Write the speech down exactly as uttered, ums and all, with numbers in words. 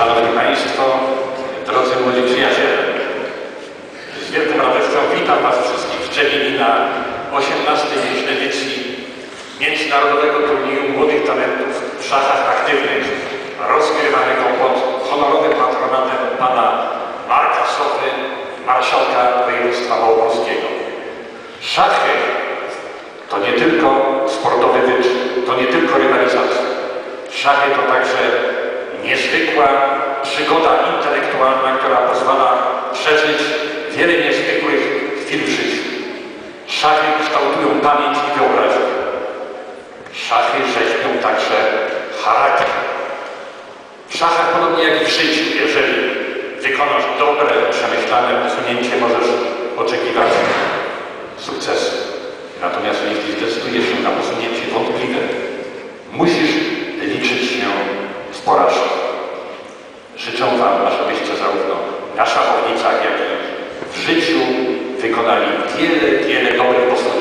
Szanowni Państwo, drodzy młodzi przyjaciele, z wielką radością witam Was wszystkich w Trzebini na osiemnastej edycji Międzynarodowego Turnieju Młodych Talentów w szachach aktywnych, rozgrywanego pod honorowym patronatem Pana Marka Sowy, Marszałka Województwa Małopolskiego. Szachy to nie tylko sportowy wyczyn, to nie tylko rywalizacja. Szachy to także niezwykła przygoda intelektualna, która pozwala przeżyć wiele niezwykłych chwil w życiu. Szachy kształtują pamięć i wyobraźnię. Szachy rzeźbią także charakter. W szachach, podobnie jak i w życiu, jeżeli wykonasz dobre, przemyślane posunięcie, możesz oczekiwać sukcesu. Natomiast jeśli zdecydujesz się na posunięcie wątpliwe, musisz liczyć się z porażką. Życzę Wam, ażebyście zarówno na szachownicach, jak i w życiu wykonali wiele, wiele dobrych posunięć.